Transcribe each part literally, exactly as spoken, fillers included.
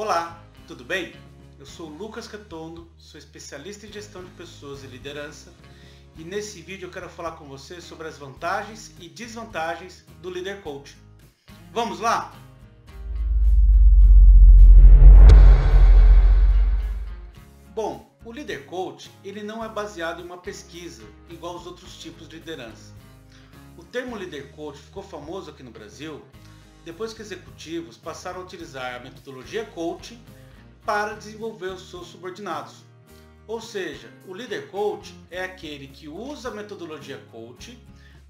Olá, tudo bem? Eu sou o Lucas Retondo, sou especialista em gestão de pessoas e liderança e nesse vídeo eu quero falar com você sobre as vantagens e desvantagens do Líder Coach. Vamos lá? Bom, o Líder Coach ele não é baseado em uma pesquisa igual aos outros tipos de liderança. O termo Líder Coach ficou famoso aqui no Brasil depois que executivos passaram a utilizar a metodologia coaching para desenvolver os seus subordinados. Ou seja, o líder coach é aquele que usa a metodologia coaching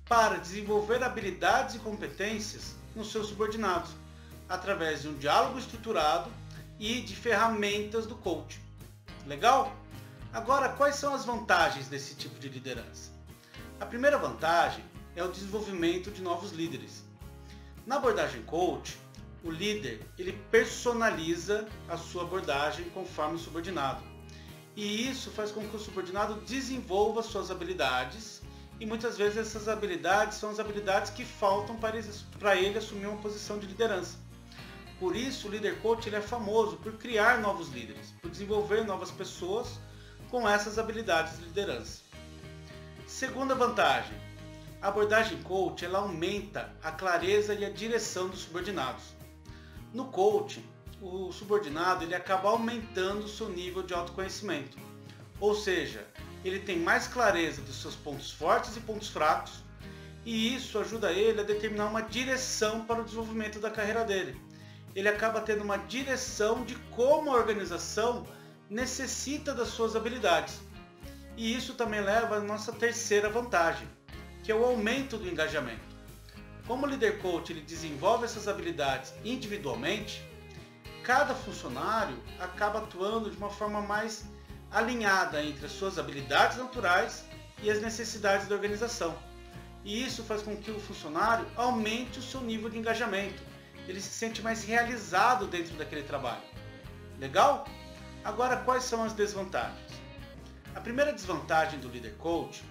para desenvolver habilidades e competências nos seus subordinados, através de um diálogo estruturado e de ferramentas do coaching. Legal? Agora, quais são as vantagens desse tipo de liderança? A primeira vantagem é o desenvolvimento de novos líderes. Na abordagem coach, o líder ele personaliza a sua abordagem conforme o subordinado. E isso faz com que o subordinado desenvolva suas habilidades e muitas vezes essas habilidades são as habilidades que faltam para ele, para ele assumir uma posição de liderança. Por isso o líder coach ele é famoso por criar novos líderes, por desenvolver novas pessoas com essas habilidades de liderança. Segunda vantagem. A abordagem coach ela aumenta a clareza e a direção dos subordinados. No coaching, o subordinado ele acaba aumentando o seu nível de autoconhecimento, ou seja, ele tem mais clareza dos seus pontos fortes e pontos fracos e isso ajuda ele a determinar uma direção para o desenvolvimento da carreira dele. Ele acaba tendo uma direção de como a organização necessita das suas habilidades e isso também leva à nossa terceira vantagem, que é o aumento do engajamento. Como o líder coach ele desenvolve essas habilidades individualmente, cada funcionário acaba atuando de uma forma mais alinhada entre as suas habilidades naturais e as necessidades da organização. E isso faz com que o funcionário aumente o seu nível de engajamento. Ele se sente mais realizado dentro daquele trabalho. Legal? Agora, quais são as desvantagens? A primeira desvantagem do líder coach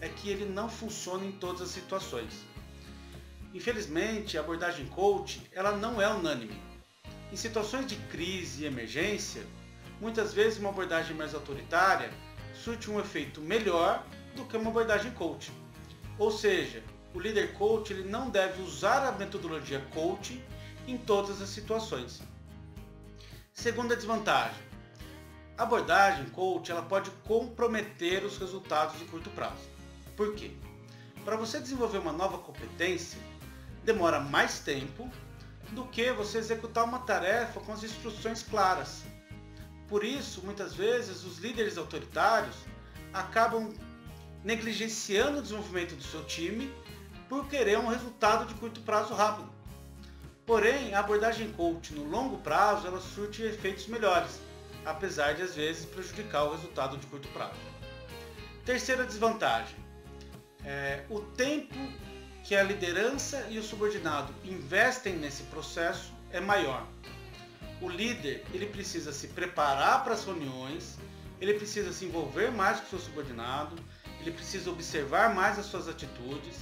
é que ele não funciona em todas as situações. Infelizmente, a abordagem coach ela não é unânime. Em situações de crise e emergência, muitas vezes uma abordagem mais autoritária surte um efeito melhor do que uma abordagem coach. Ou seja, o líder coach ele não deve usar a metodologia coach em todas as situações. Segunda desvantagem. A abordagem coach ela pode comprometer os resultados de curto prazo. Por quê? Para você desenvolver uma nova competência, demora mais tempo do que você executar uma tarefa com as instruções claras. Por isso, muitas vezes, os líderes autoritários acabam negligenciando o desenvolvimento do seu time por querer um resultado de curto prazo rápido. Porém, a abordagem coach no longo prazo, ela surte efeitos melhores, apesar de às vezes prejudicar o resultado de curto prazo. Terceira desvantagem. É, o tempo que a liderança e o subordinado investem nesse processo é maior. O líder ele precisa se preparar para as reuniões, ele precisa se envolver mais com o seu subordinado, ele precisa observar mais as suas atitudes,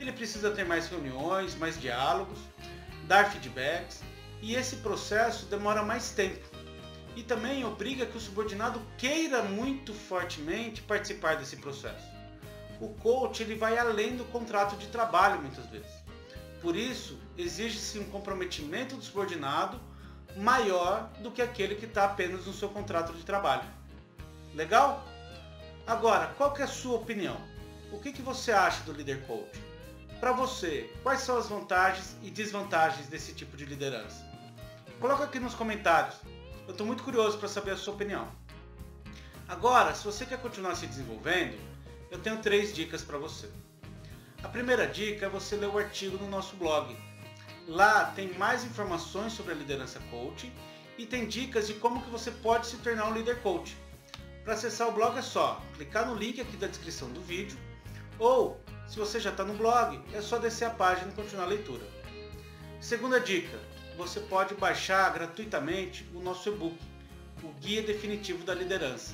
ele precisa ter mais reuniões, mais diálogos, dar feedbacks e esse processo demora mais tempo. E também obriga que o subordinado queira muito fortemente participar desse processo. O coach ele vai além do contrato de trabalho muitas vezes. Por isso, exige-se um comprometimento do subordinado maior do que aquele que está apenas no seu contrato de trabalho. Legal? Agora, qual que é a sua opinião? O que, que você acha do líder coach? Para você, quais são as vantagens e desvantagens desse tipo de liderança? Coloca aqui nos comentários. Eu estou muito curioso para saber a sua opinião. Agora, se você quer continuar se desenvolvendo, eu tenho três dicas para você. A primeira dica é você ler o artigo no nosso blog. Lá tem mais informações sobre a liderança coach e tem dicas de como que você pode se tornar um líder coach. Para acessar o blog é só clicar no link aqui da descrição do vídeo ou, se você já está no blog, é só descer a página e continuar a leitura. Segunda dica, você pode baixar gratuitamente o nosso e-book, o Guia Definitivo da Liderança.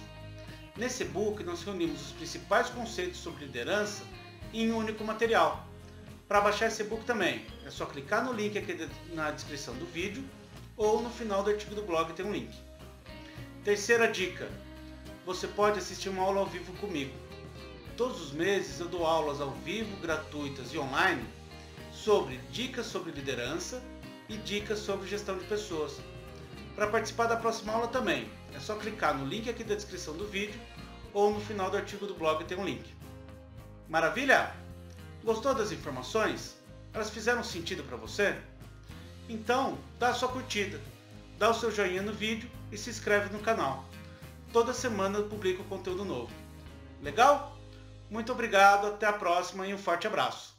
Nesse e-book nós reunimos os principais conceitos sobre liderança em um único material. Para baixar esse e-book também, é só clicar no link aqui na descrição do vídeo ou no final do artigo do blog tem um link. Terceira dica, você pode assistir uma aula ao vivo comigo. Todos os meses eu dou aulas ao vivo, gratuitas e online, sobre dicas sobre liderança e dicas sobre gestão de pessoas. Para participar da próxima aula também, é só clicar no link aqui da descrição do vídeo ou no final do artigo do blog tem um link. Maravilha? Gostou das informações? Elas fizeram sentido para você? Então, dá a sua curtida, dá o seu joinha no vídeo e se inscreve no canal. Toda semana eu publico conteúdo novo. Legal? Muito obrigado, até a próxima e um forte abraço!